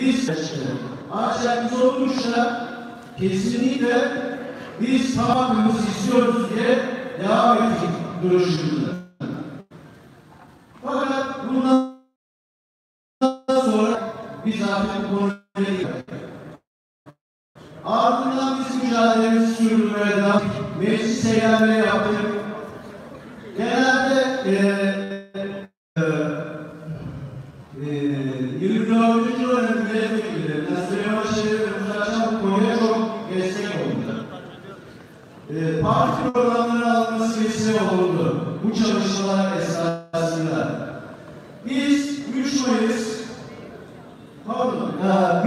Biz olmuşlar kesinlikle biz tamamımız istiyoruz diye devam ettik görüşümüzde. Fakat bundan sonra biz artık konuya girdik. Ardından biz mücadelemizi sürdürmeye devam ettik. Meclis seyahatleri yaptık. Genelde 24. dönem milletvekilleri, Süleymanşehir ve Mustafa konuya çok destek oldu. Parti programları alması vesile oldu bu çalışmalar esasında. Biz 3 Mayıs, pardon,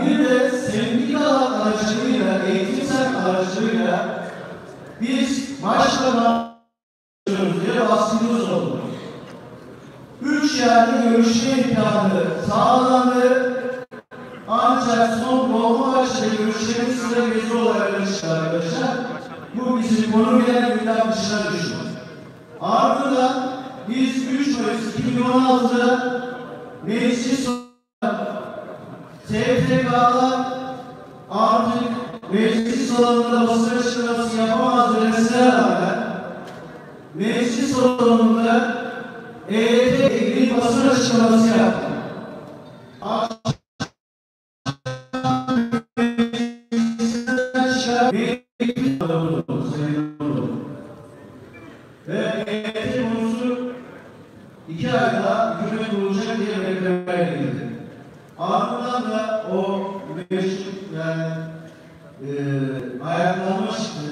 bir de sendikalar aracılığıyla, eğitimsel aracılığıyla biz başkana diye baskımız oldu. 3 yerde görüşme imkanı sağlandı. Ancak son Dolmabahçe görüşmenin sıragözü olarak görüştük arkadaşlar. Bu bizim konuyla gündem dışına düştü. Ardından biz 3 Mayıs 2016'da meclis sonunda STK'da artık meclis salonunda basın açıklaması yapamaz demesine rağmen meclis salonunda EYT'ye ilgili basın açıklaması yaptı. Ve EYT konusu 2 ay daha hükümet olacak diye beklemeye girdi. Ardından da o meşhur yani ayaklanma çıktı.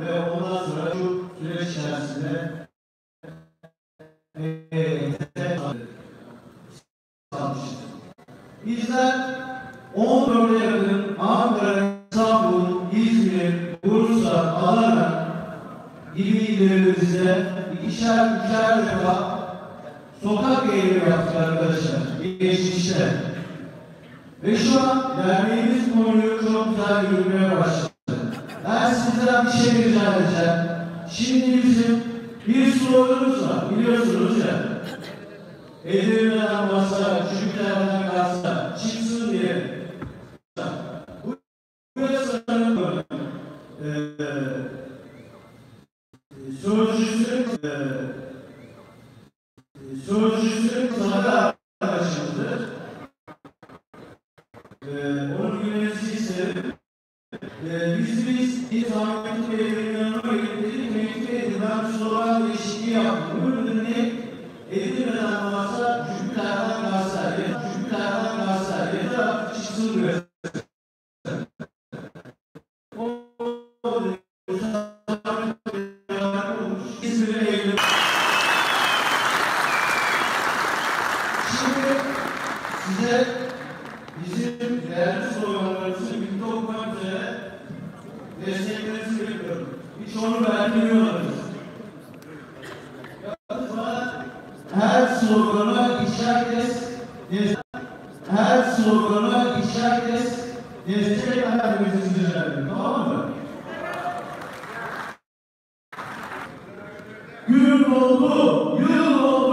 Ve ondan sonra şu süreç içerisinde EYT satmıştı. Bizler 14'e yakın Ankara, İstanbul, İzmir, Bursa, Adana gibi illerimizde 2'şer 3'er defa sokak eylemi yaptık arkadaşlar geçmişte. Ve şu an derneğimiz konuyu çok güzel yürümeye başladı. Ben sizden bir şey rica edeceğim. Şimdi bizim bir sorunumuz var, biliyorsunuz ya. Edirne'den varsa, Çocuklar'dan kalsa, çıksın diye. Sözcüsü Sadık arkadaşımızdır. Onun güvenlisi ise biz İzahmet Bey'in yanına gittik. Mektup edilen sorular değişikliği yaptık. Bunun ne? Edilmeden varsa Cübülerden kalsa, Cübülerden kalsa ya da çıksın diyor. Size bizim değerli sorularımızı birlikte okumak üzere desteklerinizi bekliyorum. Hiç onu vermiyorlarız. Her soruna ikişer kez destek vermemizi rica ediyorum. Tamam mı? Gün oldu, yıl oldu.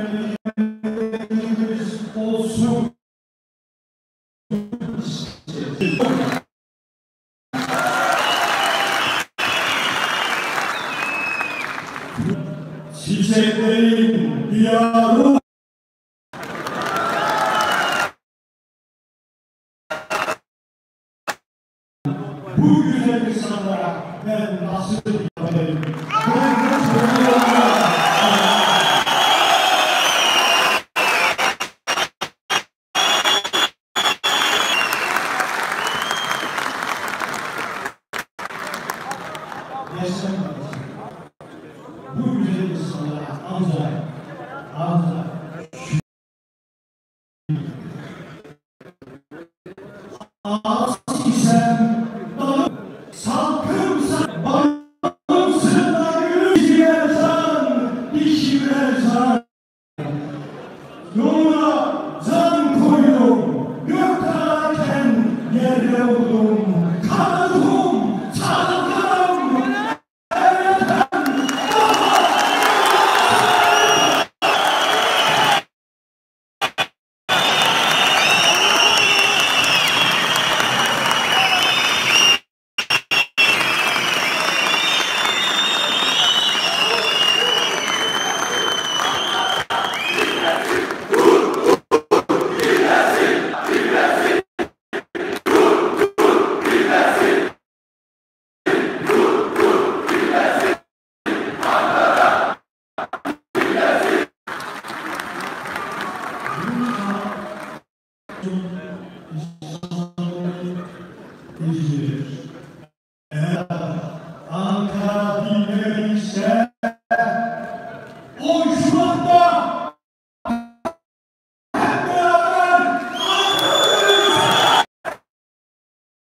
öğrencilerimiz olsun. Çiçeklerin diyarı. Bu güzel insanlara ben nasıl yapayım? Bu güzel insanlara ancak az isem İzlediğiniz için teşekkür ederim.